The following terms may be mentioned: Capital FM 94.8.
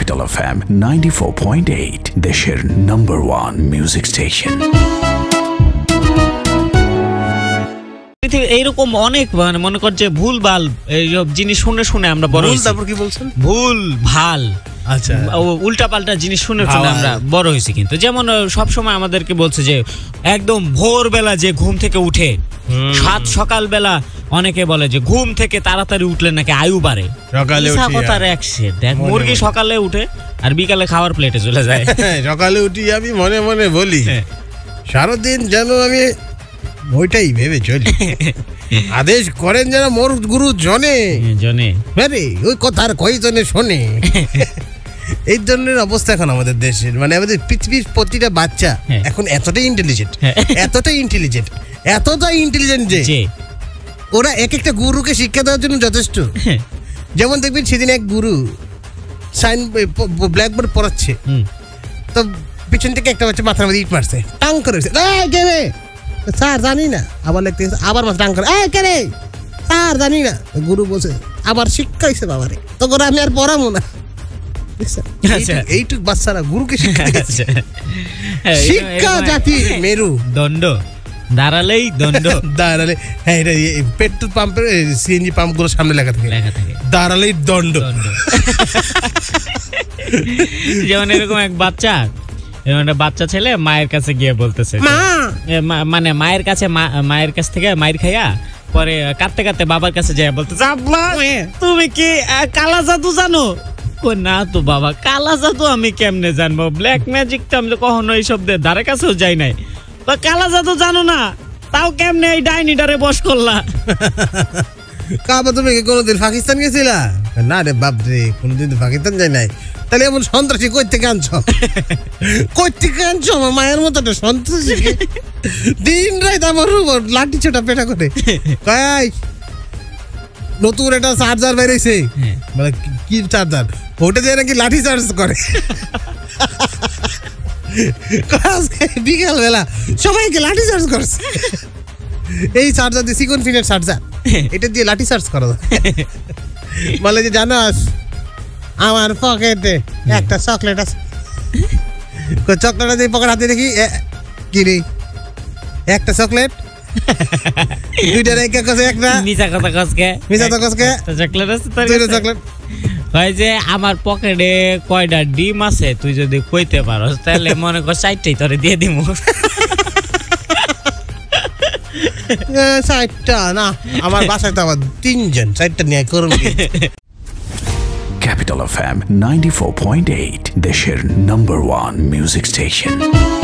Capital FM 94.8, দেশের #1 music station. এইরকম অনেক মনে কর যে ভুল ভাল জিনিস শুনে শুনে আমরা বড় হয়েছি। তারপর কি বলছেন? ভুল ভাল আচ্ছা উল্টা পাল্টা জিনিস শুনে শুনে আমরা বড় হয়েছি। কিন্তু যেমন সবসময় আমাদেরকে বলছে যে একদম ভোরবেলা যে ঘুম থেকে উঠে সাত সকালবেলা অনেকে বলে যে ঘুম থেকে তাড়াতাড়ি উঠলে নাকি আয়ু বাড়ে। মুরগি সকালে উঠে আর বিকালে খাওয়ার প্লেটে চলে যায়। সকালে উঠি আমি মনে মনে বলি সারাদিন যেন আমি ওইটাই ভেবে চলি, আদেশ করেন যারা মোর গুরু জনে জনে আরে ওই কথার কয়জনে শোনে। এই ধরনের অবস্থা এখন আমাদের দেশের, মানে আমাদের পৃথিবীর প্রতিটা বাচ্চা এখন এতটাই ইন্টেলিজেন্ট যে ওরা এক একটা গুরুকে শিক্ষা দেওয়ার জন্য যথেষ্ট। যেমন দেখবেন সেদিন এক গুরু সাইন ব্ল্যাকবোর্ড পড়াচ্ছে, তো পিছন থেকে একটা বাচ্চা মাথার মধ্যে ইট মারছে, টাং করে স্যার জানি না, আবার লিখতে আবার মাথা টাং করে কে স্যার জানি না, গুরু বলছে আবার শিক্ষা হয়েছে বাবারে তো করে আমি আর পড়াবো না। এইটুক বাচ্চারা গুরুকে শিক্ষা দিচ্ছে। শিক্ষা জাতি মেরু দণ্ড, দাঁড়ালেই দণ্ড, দাঁড়ালে পেট্রোল পাম্পের সিএনজি পাম্প গুলো সামনে লেখা থাকে দাঁড়ালেই দণ্ড। যেমন এরকম এক বাচ্চা, বাচ্চা ছেলে মায়ের কাছে গিয়ে বলতেছে, মানে মায়ের কাছ থেকে মায়ের খাইয়া পরে কাঁদতে কাঁদতে বাবার কাছে যাইয়া বলতেছে আব্বা তুমি কি কালা জাদু জানো? না তো বাবা, কালা জাদু আমি কেমনে জানবো, ব্ল্যাক ম্যাজিক তো আমি তো কখনো এই শব্দের ধারে কাছেও যাই নাই, তো কালা জাদু জানো না তাও কেমনে এই ডাইনিটারে বস করলা? কাবা তুমি কি কোনোদিন পাকিস্তান গেছিলা? না রে বাপরে কোনোদিন তো পাকিস্তান যাই নাই। তাহলে এমন সন্ত্রাসী কই থেকে আনছ আমার মায়ের মতো সন্ত্রাসী, দিন রাত আমার লাঠি ছোটা পেটা করে কয় নতুন একটা চার্জার বেরিয়েছে, মানে কি চার্জার ওটা দিয়ে নাকি লাঠি চার্জ করে। বিকাল বেলা সবাইকে লাঠি চার্জ করছে, এই চার্জার দিয়ে সিকন ফিনের চার্জার এটা দিয়ে লাঠি চার্জ করা যায়। বলে যে জানাস আমার পকেটে একটা চকলেট আছে, চকলেট আছে পকেট হাতে দেখি কি নেই, একটা চকলেট দুইটা রেখে কসে একটা মিছা কথা কসকে চকলেট আছে তোর চকলেট কয় যে আমার পকেটে কয়টা ডিম আছে তুই যদি কইতে পারস তাহলে মনে কর 60টাই তোরে দিয়ে দিমু। আমার বাসায় তো আবার তিনজন 4টা নিয়ে করবো। Capital FM 94.8, দেশের #1 মিউজিক স্টেশন।